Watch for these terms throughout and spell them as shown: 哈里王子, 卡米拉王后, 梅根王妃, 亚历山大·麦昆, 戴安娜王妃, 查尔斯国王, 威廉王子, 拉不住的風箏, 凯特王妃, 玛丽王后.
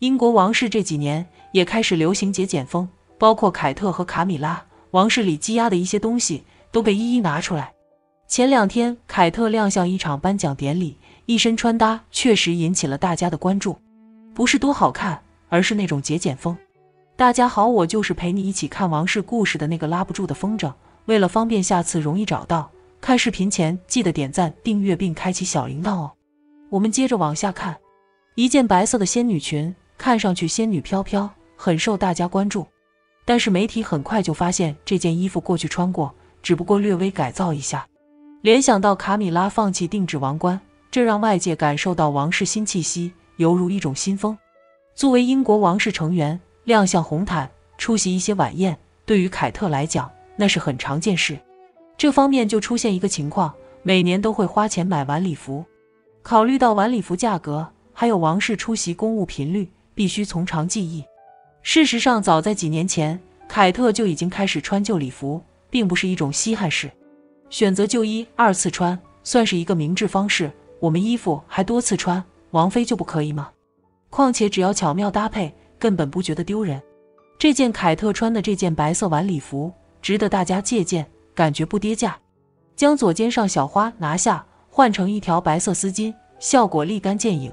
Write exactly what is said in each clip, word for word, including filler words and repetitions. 英国王室这几年也开始流行节俭风，包括凯特和卡米拉，王室里积压的一些东西都被一一拿出来。前两天，凯特亮相一场颁奖典礼，一身穿搭确实引起了大家的关注，不是多好看，而是那种节俭风。大家好，我就是陪你一起看王室故事的那个拉不住的风筝。为了方便下次容易找到，看视频前记得点赞、订阅并开启小铃铛哦。我们接着往下看，一件白色的仙女裙，看上去仙女飘飘，很受大家关注。但是媒体很快就发现这件衣服过去穿过，只不过略微改造一下。联想到卡米拉放弃定制王冠，这让外界感受到王室新气息，犹如一种新风。作为英国王室成员，亮相红毯，出席一些晚宴，对于凯特来讲，那是很常见事。这方面就出现一个情况，每年都会花钱买晚礼服。考虑到晚礼服价格，还有王室出席公务频率，必须从长计议。事实上，早在几年前，凯特就已经开始穿旧礼服，并不是一种稀罕事。选择旧衣二次穿，算是一个明智方式。我们衣服还多次穿，王妃就不可以吗？况且只要巧妙搭配，根本不觉得丢人。这件凯特穿的这件白色晚礼服，值得大家借鉴，感觉不跌价。将左肩上小花拿下，换成一条白色丝巾，效果立竿见影。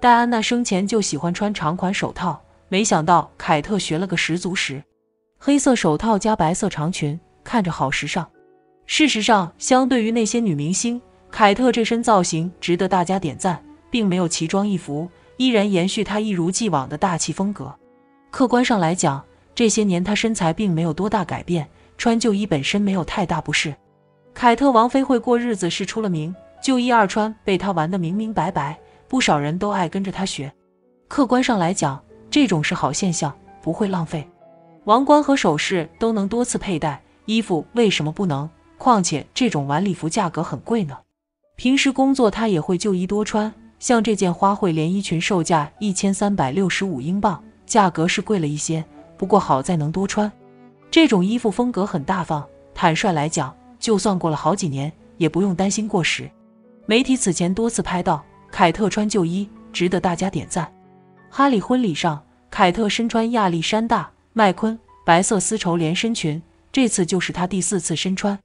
戴安娜生前就喜欢穿长款手套。没想到凯特学了个十足十，黑色手套加白色长裙，看着好时尚。事实上，相对于那些女明星，凯特这身造型值得大家点赞，并没有奇装异服，依然延续她一如既往的大气风格。客观上来讲，这些年她身材并没有多大改变，穿旧衣本身没有太大不适。凯特王妃会过日子是出了名，旧衣二穿被她玩得明明白白，不少人都爱跟着她学。客观上来讲，这种是好现象，不会浪费。王冠和首饰都能多次佩戴，衣服为什么不能？况且这种晚礼服价格很贵呢。平时工作他也会旧衣多穿，像这件花卉连衣裙售价一千三百六十五英镑，价格是贵了一些，不过好在能多穿。这种衣服风格很大方，坦率来讲，就算过了好几年，也不用担心过时。媒体此前多次拍到凯特穿旧衣，值得大家点赞。哈里婚礼上，凯特身穿亚历山大·麦昆白色丝绸连身裙，这次就是她第四次身穿。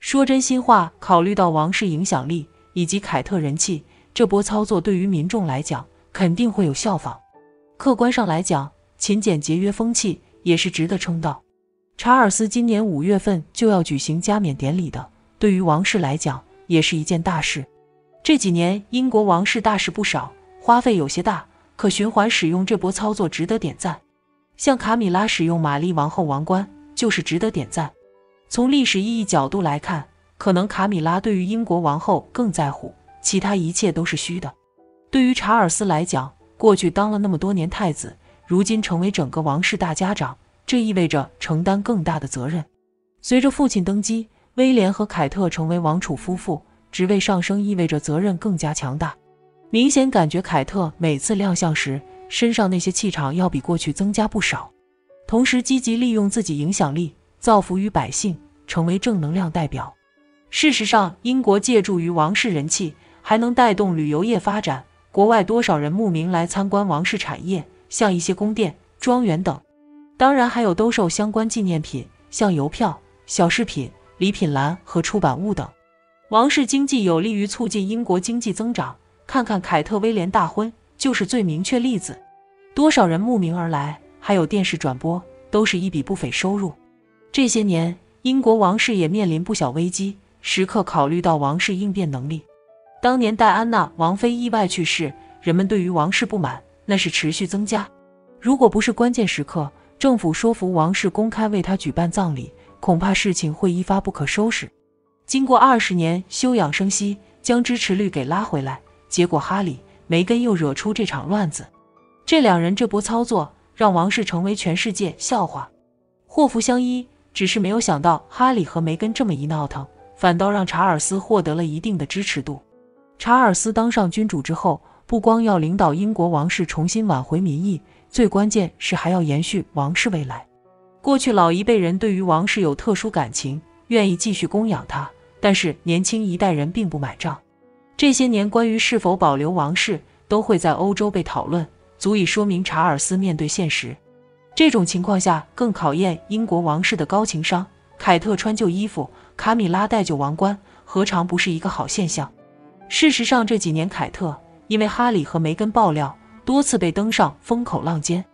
说真心话，考虑到王室影响力以及凯特人气，这波操作对于民众来讲肯定会有效仿。客观上来讲，勤俭节约风气也是值得称道。查尔斯今年五月份就要举行加冕典礼的，对于王室来讲也是一件大事。这几年英国王室大事不少，花费有些大，可循环使用这波操作值得点赞。像卡米拉使用玛丽王后王冠就是值得点赞。从历史意义角度来看，可能卡米拉对于英国王后更在乎，其他一切都是虚的。对于查尔斯来讲，过去当了那么多年太子，如今成为整个王室大家长，这意味着承担更大的责任。随着父亲登基，威廉和凯特成为王储夫妇，职位上升意味着责任更加强大。明显感觉凯特每次亮相时，身上那些气场要比过去增加不少。同时积极利用自己影响力，造福于百姓，成为正能量代表。事实上，英国借助于王室人气，还能带动旅游业发展，国外多少人慕名来参观王室产业，像一些宫殿、庄园等。当然还有兜售相关纪念品，像邮票、小饰品、礼品栏和出版物等。王室经济有利于促进英国经济增长，看看凯特威廉大婚就是最明确例子，多少人慕名而来，还有电视转播，都是一笔不菲收入。这些年，英国王室也面临不小危机，时刻考虑到王室应变能力。当年戴安娜王妃意外去世，人们对于王室不满那是持续增加。如果不是关键时刻，政府说服王室公开为她举办葬礼，恐怕事情会一发不可收拾。经过二十年休养生息，将支持率给拉回来。结果哈里、梅根又惹出这场乱子，这两人这波操作让王室成为全世界笑话，祸福相依。只是没有想到哈里和梅根这么一闹腾，反倒让查尔斯获得了一定的支持度。查尔斯当上君主之后，不光要领导英国王室重新挽回民意，最关键是还要延续王室未来。过去老一辈人对于王室有特殊感情，愿意继续供养他，但是年轻一代人并不买账。这些年关于是否保留王室都会在欧洲被讨论，足以说明查尔斯面对现实。这种情况下更考验英国王室的高情商。凯特穿旧衣服，卡米拉戴旧王冠，何尝不是一个好现象？事实上，这几年凯特因为哈里和梅根爆料，多次被登上风口浪尖。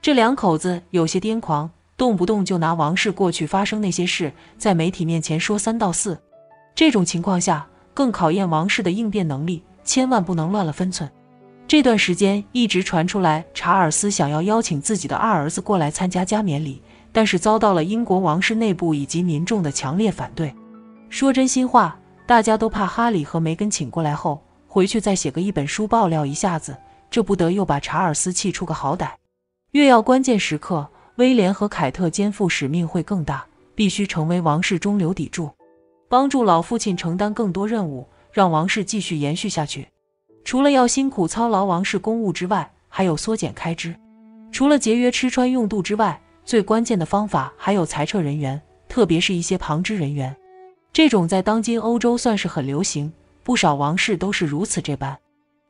这两口子有些癫狂，动不动就拿王室过去发生那些事，在媒体面前说三道四。这种情况下，更考验王室的应变能力，千万不能乱了分寸。这段时间一直传出来，查尔斯想要邀请自己的二儿子过来参加加冕礼，但是遭到了英国王室内部以及民众的强烈反对。说真心话，大家都怕哈里和梅根请过来后，回去再写个一本书爆料一下子，这不得又把查尔斯气出个好歹。越要关键时刻，威廉和凯特肩负使命会更大，必须成为王室中流砥柱，帮助老父亲承担更多任务，让王室继续延续下去。除了要辛苦操劳王室公务之外，还有缩减开支。除了节约吃穿用度之外，最关键的方法还有裁撤人员，特别是一些旁支人员。这种在当今欧洲算是很流行，不少王室都是如此这般。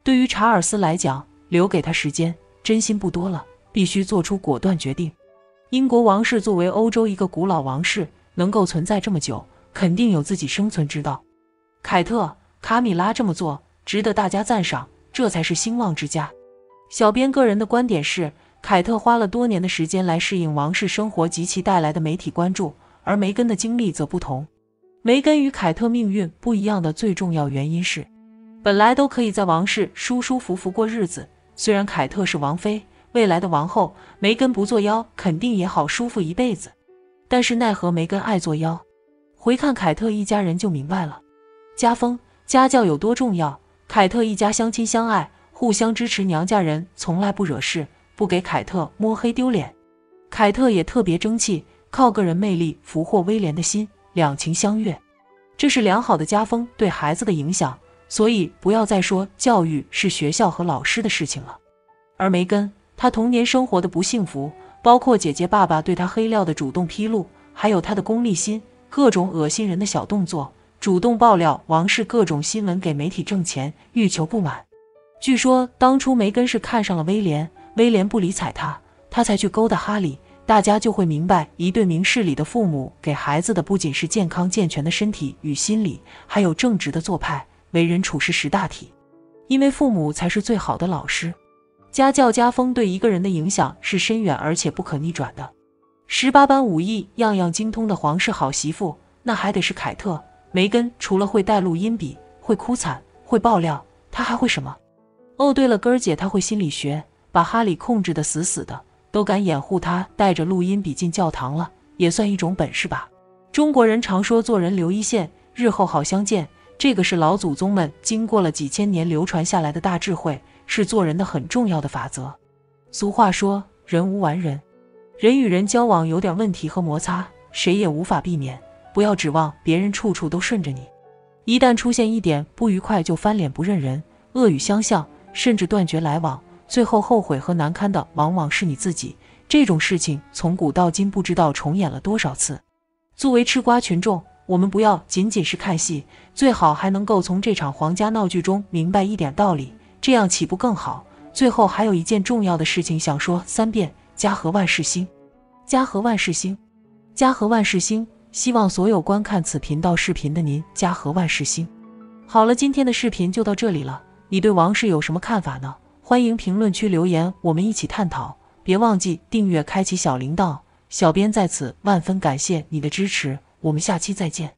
对于查尔斯来讲，留给他时间真心不多了，必须做出果断决定。英国王室作为欧洲一个古老王室，能够存在这么久，肯定有自己生存之道。凯特、卡米拉这么做值得大家赞赏，这才是兴旺之家。小编个人的观点是，凯特花了多年的时间来适应王室生活及其带来的媒体关注，而梅根的经历则不同。梅根与凯特命运不一样的最重要原因是，本来都可以在王室舒舒服服过日子，虽然凯特是王妃，未来的王后，梅根不作妖肯定也好舒服一辈子。但是奈何梅根爱作妖，回看凯特一家人就明白了，家风、家教有多重要。凯特一家相亲相爱，互相支持，娘家人从来不惹事，不给凯特摸黑丢脸。凯特也特别争气，靠个人魅力俘获威廉的心，两情相悦。这是良好的家风对孩子的影响，所以不要再说教育是学校和老师的事情了。而梅根，她童年生活的不幸福，包括姐姐爸爸对她黑料的主动披露，还有她的功利心，各种恶心人的小动作，主动爆料王室各种新闻，给媒体挣钱，欲求不满。据说当初梅根是看上了威廉，威廉不理睬他，他才去勾搭哈里。大家就会明白，一对明事理的父母给孩子的不仅是健康健全的身体与心理，还有正直的做派、为人处事识大体。因为父母才是最好的老师。家教家风对一个人的影响是深远而且不可逆转的。十八般武艺样样精通的皇室好媳妇，那还得是凯特。梅根除了会带录音笔，会哭惨，会爆料，她还会什么？哦，对了，根儿姐她会心理学，把哈里控制得死死的，都敢掩护她带着录音笔进教堂了，也算一种本事吧。中国人常说做人留一线，日后好相见，这个是老祖宗们经过了几千年流传下来的大智慧，是做人的很重要的法则。俗话说，人无完人，人与人交往有点问题和摩擦，谁也无法避免。不要指望别人处处都顺着你，一旦出现一点不愉快就翻脸不认人，恶语相向，甚至断绝来往，最后后悔和难堪的往往是你自己。这种事情从古到今不知道重演了多少次。作为吃瓜群众，我们不要仅仅是看戏，最好还能够从这场皇家闹剧中明白一点道理，这样岂不更好？最后还有一件重要的事情想说三遍，家和万事兴，家和万事兴，家和万事兴。希望所有观看此频道视频的您家和万事兴。好了，今天的视频就到这里了，你对王室有什么看法呢？欢迎评论区留言，我们一起探讨。别忘记订阅，开启小铃铛。小编在此万分感谢你的支持，我们下期再见。